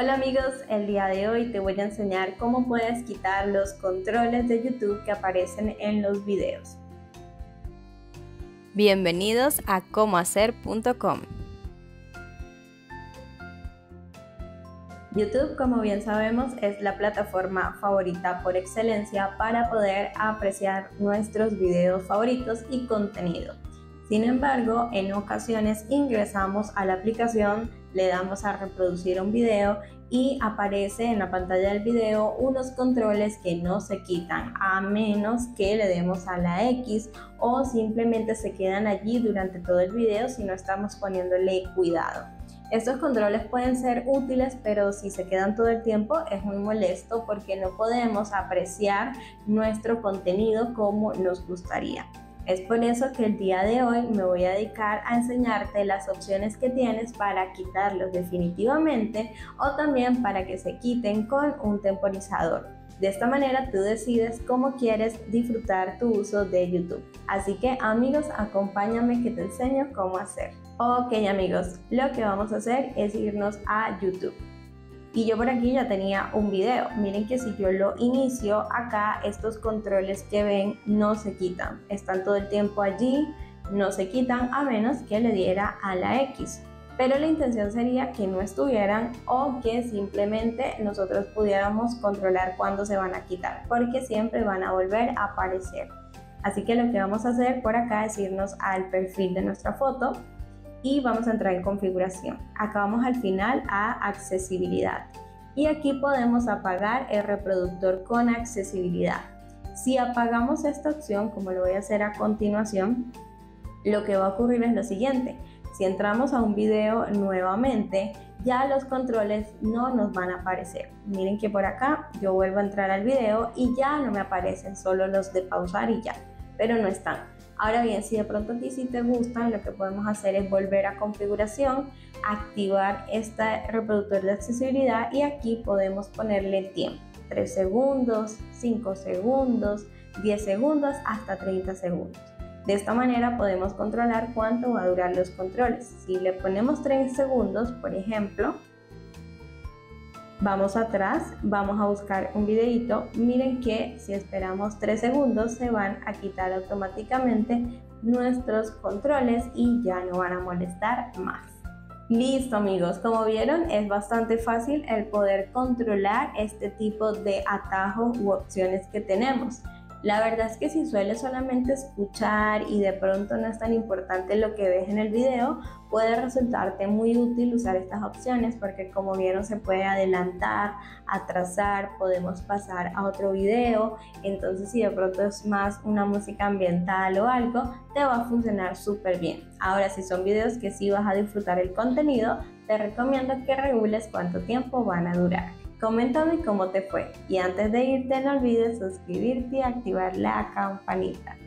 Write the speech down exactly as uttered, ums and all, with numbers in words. Hola amigos, el día de hoy te voy a enseñar cómo puedes quitar los controles de YouTube que aparecen en los videos. Bienvenidos a como hacer punto com. YouTube, como bien sabemos, es la plataforma favorita por excelencia para poder apreciar nuestros videos favoritos y contenido. Sin embargo, en ocasiones ingresamos a la aplicación, le damos a reproducir un video y aparece en la pantalla del video unos controles que no se quitan a menos que le demos a la X o simplemente se quedan allí durante todo el video si no estamos poniéndole cuidado. Estos controles pueden ser útiles, pero si se quedan todo el tiempo es muy molesto porque no podemos apreciar nuestro contenido como nos gustaría. Es por eso que el día de hoy me voy a dedicar a enseñarte las opciones que tienes para quitarlos definitivamente o también para que se quiten con un temporizador. De esta manera tú decides cómo quieres disfrutar tu uso de YouTube. Así que amigos, acompáñame que te enseño cómo hacer. Ok amigos, lo que vamos a hacer es irnos a YouTube. Y yo por aquí ya tenía un video. Miren que si yo lo inicio, acá estos controles que ven no se quitan. Están todo el tiempo allí, no se quitan a menos que le diera a la X. Pero la intención sería que no estuvieran o que simplemente nosotros pudiéramos controlar cuándo se van a quitar, porque siempre van a volver a aparecer. Así que lo que vamos a hacer por acá es irnos al perfil de nuestra foto. Y vamos a entrar en configuración. Acá vamos al final a accesibilidad y aquí podemos apagar el reproductor con accesibilidad. Si apagamos esta opción, como lo voy a hacer a continuación, lo que va a ocurrir es lo siguiente: si entramos a un video nuevamente, ya los controles no nos van a aparecer. Miren que por acá yo vuelvo a entrar al video y ya no me aparecen, solo los de pausar y ya, pero no están. Ahora bien, si de pronto a ti sí te gustan, lo que podemos hacer es volver a configuración, activar este reproductor de accesibilidad y aquí podemos ponerle tiempo, tres segundos, cinco segundos, diez segundos, hasta treinta segundos. De esta manera podemos controlar cuánto va a durar los controles. Si le ponemos tres segundos, por ejemplo, vamos atrás, vamos a buscar un videito. Miren que si esperamos tres segundos se van a quitar automáticamente nuestros controles y ya no van a molestar más. Listo amigos, como vieron es bastante fácil el poder controlar este tipo de atajos u opciones que tenemos. La verdad es que si sueles solamente escuchar y de pronto no es tan importante lo que ves en el video, puede resultarte muy útil usar estas opciones porque como vieron se puede adelantar, atrasar, podemos pasar a otro video, entonces si de pronto es más una música ambiental o algo, te va a funcionar súper bien. Ahora si son videos que sí vas a disfrutar el contenido, te recomiendo que regules cuánto tiempo van a durar. Coméntame cómo te fue y antes de irte no olvides suscribirte y activar la campanita.